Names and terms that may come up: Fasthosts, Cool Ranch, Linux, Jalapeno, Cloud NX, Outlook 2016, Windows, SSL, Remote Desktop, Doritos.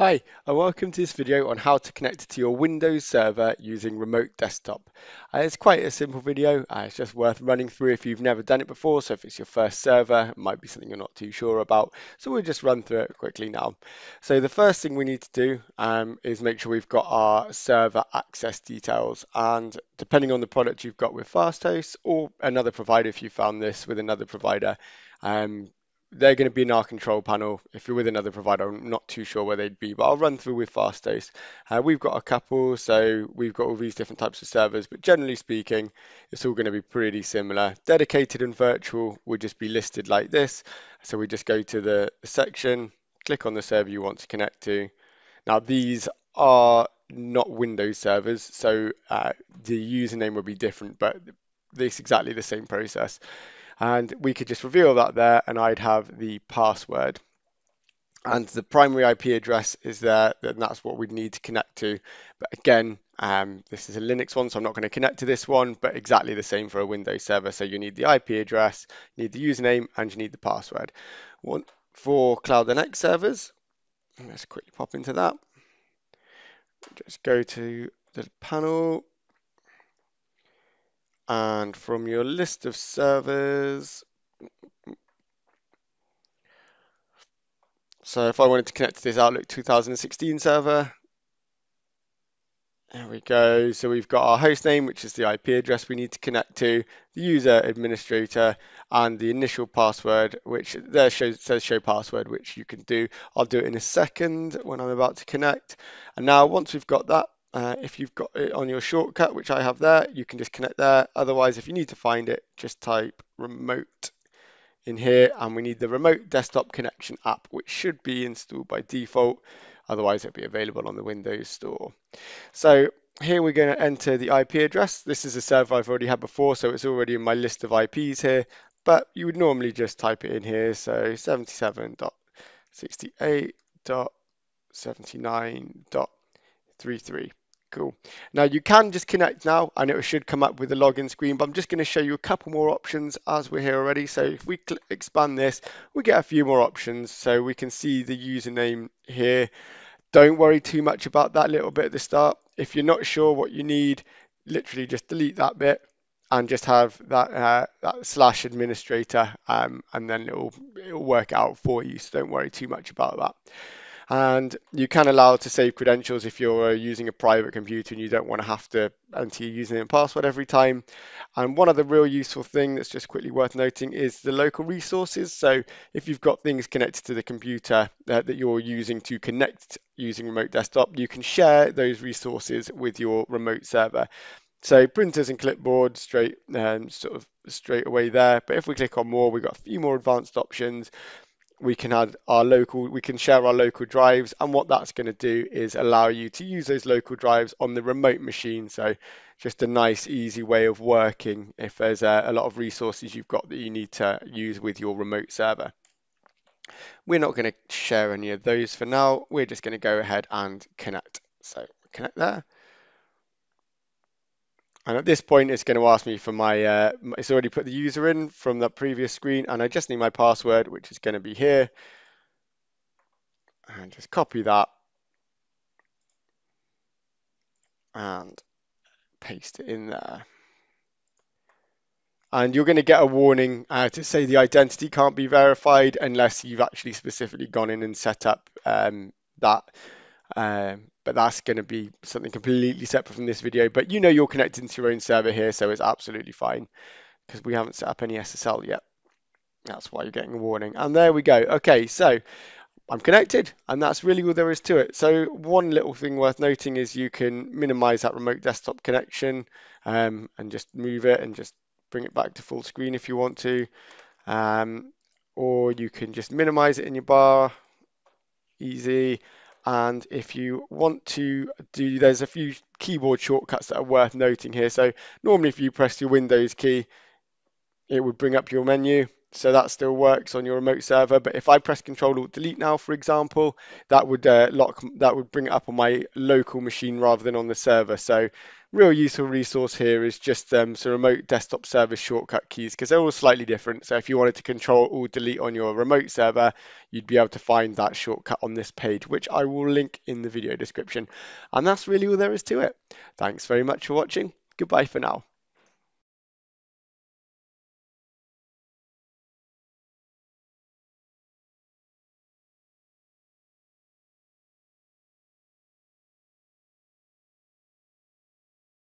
Hi, and welcome to this video on how to connect to your Windows server using Remote Desktop. It's quite a simple video. It's just worth running through if you've never done it before. So if it's your first server, it might be something you're not too sure about. So we'll just run through it quickly now. So the first thing we need to do is make sure we've got our server access details. And depending on the product you've got with Fasthosts or another provider, if you found this with another provider, they're going to be in our control panel. If you're with another provider, I'm not too sure where they'd be, but I'll run through with Fasthosts. We've got a couple, so we've got all these different types of servers, but generally speaking, it's all going to be pretty similar. Dedicated and virtual will just be listed like this. So we just go to the section, click on the server you want to connect to. Now these are not Windows servers, so the username will be different, but it's exactly the same process. And we could just reveal that there, and I'd have the password. And the primary IP address is there, and that's what we'd need to connect to. But again, this is a Linux one, so I'm not going to connect to this one, but exactly the same for a Windows server. So you need the IP address, you need the username, and you need the password. For Cloud NX servers, let's quickly pop into that. Just go to the panel. And from your list of servers, so if I wanted to connect to this Outlook 2016 server, there we go. So we've got our host name, which is the IP address we need to connect to, the user administrator, and the initial password, which there says show password, which you can do. I'll do it in a second when I'm about to connect. And now once we've got that, if you've got it on your shortcut, which I have there, you can just connect there. Otherwise, if you need to find it, just type remote in here, and we need the Remote Desktop Connection app, which should be installed by default. Otherwise, it'll be available on the Windows Store. So here we're going to enter the IP address. This is a server I've already had before, so it's already in my list of IPs here, but you would normally just type it in here. So 77.68.79.33. Cool. Now you can just connect now and it should come up with a login screen, but I'm just going to show you a couple more options as we're here already. So if we expand this, we get a few more options. So we can see the username here. Don't worry too much about that little bit at the start. If you're not sure what you need, literally just delete that bit and just have that, that slash administrator, and then it'll work out for you. So don't worry too much about that. And you can allow to save credentials if you're using a private computer and you don't want to have to enter your username and password every time. And one other real useful thing that's just quickly worth noting is the local resources. So if you've got things connected to the computer that you're using to connect using Remote Desktop, you can share those resources with your remote server. So printers and clipboard straight away there. But if we click on more, we've got a few more advanced options. We can add our local, we can share our local drives, and what that's going to do is allow you to use those local drives on the remote machine. So just a nice, easy way of working if there's a lot of resources you've got that you need to use with your remote server. We're not going to share any of those for now. We're just going to go ahead and connect. So connect there. And at this point, it's going to ask me for my, it's already put the user in from that previous screen, and I just need my password, which is going to be here. And just copy that and paste it in there. And you're going to get a warning to say the identity can't be verified unless you've actually specifically gone in and set up that. But that's going to be something completely separate from this video, but you know you're connecting to your own server here, so it's absolutely fine because we haven't set up any SSL yet. That's why you're getting a warning. And there we go. Okay, so I'm connected, and that's really all there is to it. So one little thing worth noting is you can minimize that Remote Desktop connection and just move it and just bring it back to full screen if you want to, or you can just minimize it in your bar, easy. And if you want to do, there's a few keyboard shortcuts that are worth noting here. So normally if you press your Windows key, it would bring up your menu. So that still works on your remote server. But if I press Control-Alt-Delete now, for example, that would bring it up on my local machine rather than on the server. So real useful resource here is just some remote desktop server shortcut keys, because they're all slightly different. So if you wanted to Control-Alt-Delete on your remote server, you'd be able to find that shortcut on this page, which I will link in the video description. And that's really all there is to it. Thanks very much for watching. Goodbye for now.